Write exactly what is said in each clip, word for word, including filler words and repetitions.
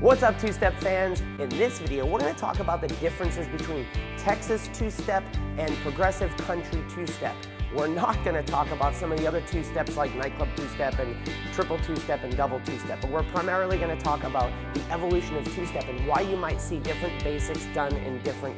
What's up, Two Step fans? In this video, we're going to talk about the differences between Texas Two Step and Progressive Country Two Step. We're not going to talk about some of the other two steps like nightclub two step and triple two step and double two step, but we're primarily going to talk about the evolution of two step and why you might see different basics done in different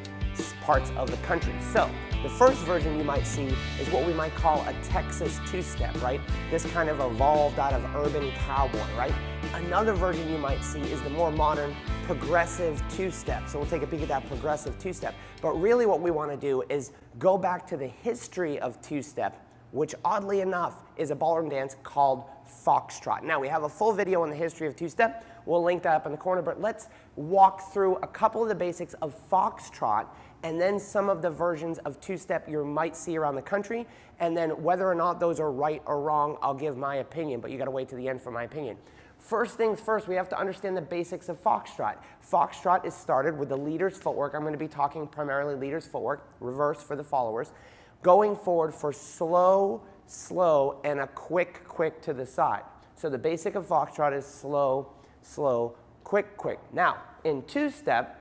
parts of the country. So, the first version you might see is what we might call a Texas two-step, right? This kind of evolved out of urban cowboy, right? Another version you might see is the more modern progressive two-step. So we'll take a peek at that progressive two-step. But really what we want to do is go back to the history of two-step, which oddly enough is a ballroom dance called Foxtrot. Now, we have a full video on the history of two-step. We'll link that up in the corner, but let's walk through a couple of the basics of Foxtrot and then some of the versions of two-step you might see around the country, and then whether or not those are right or wrong, I'll give my opinion, but you gotta wait to the end for my opinion. First things first, we have to understand the basics of Foxtrot. Foxtrot is started with the leader's footwork. I'm gonna be talking primarily leader's footwork, reverse for the followers, going forward for slow, slow, and a quick, quick to the side. So the basic of Foxtrot is slow, slow, quick, quick. Now, in two-step,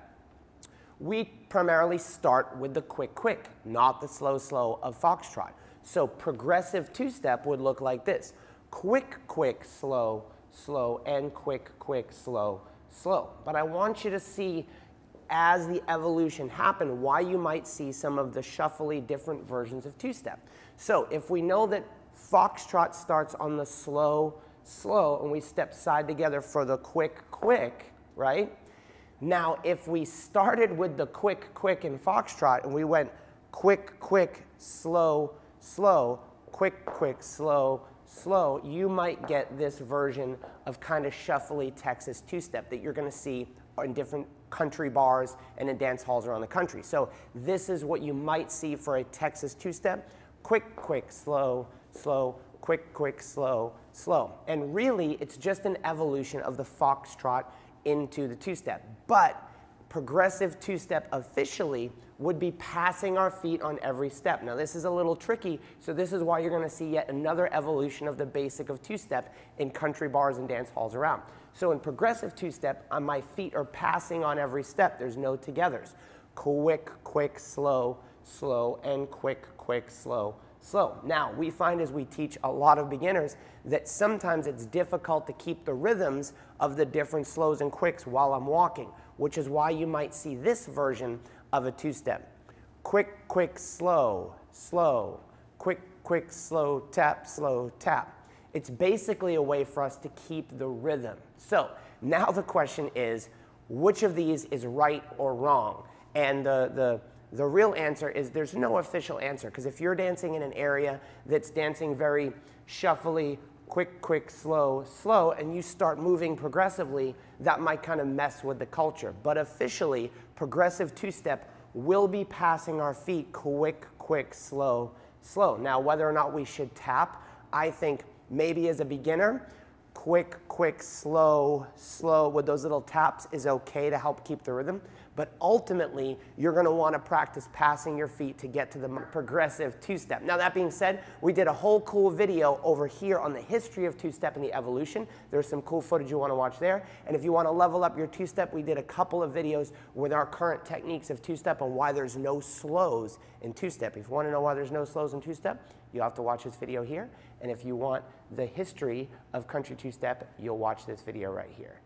we primarily start with the quick, quick, not the slow, slow of Foxtrot. So progressive two-step would look like this. Quick, quick, slow, slow, and quick, quick, slow, slow. But I want you to see as the evolution happened, why you might see some of the shuffly different versions of two-step. So if we know that Foxtrot starts on the slow, slow, and we step side together for the quick, quick, right? Now, if we started with the quick, quick in Foxtrot, and we went quick, quick, slow, slow, quick, quick, slow, slow, you might get this version of kind of shuffly Texas two-step that you're gonna see in different country bars and in dance halls around the country. So this is what you might see for a Texas two-step. Quick, quick, slow, slow, quick, quick, slow, slow. And really, it's just an evolution of the Foxtrot into the two-step. But progressive two-step officially would be passing our feet on every step. Now, this is a little tricky, so this is why you're gonna see yet another evolution of the basic of two-step in country bars and dance halls around. So in progressive two-step, on my feet are passing on every step. There's no togethers. Quick, quick, slow, slow, and quick, quick, slow, slow. Now, we find as we teach a lot of beginners that sometimes it's difficult to keep the rhythms of the different slows and quicks while I'm walking, which is why you might see this version of a two-step. Quick, quick, slow, slow, quick, quick, slow, tap, slow, tap. It's basically a way for us to keep the rhythm. So now the question is, which of these is right or wrong? And the, the The real answer is there's no official answer, because if you're dancing in an area that's dancing very shuffly, quick, quick, slow, slow, and you start moving progressively, that might kind of mess with the culture. But officially, progressive two-step will be passing our feet quick, quick, slow, slow. Now, whether or not we should tap, I think maybe as a beginner, quick, quick, slow, slow with those little taps is okay to help keep the rhythm. But ultimately, you're gonna wanna practice passing your feet to get to the progressive two-step. Now, that being said, we did a whole cool video over here on the history of two-step and the evolution. There's some cool footage you wanna watch there. And if you wanna level up your two-step, we did a couple of videos with our current techniques of two-step and why there's no slows in two-step. If you wanna know why there's no slows in two-step, you'll have to watch this video here. And if you want the history of country two-step, you'll watch this video right here.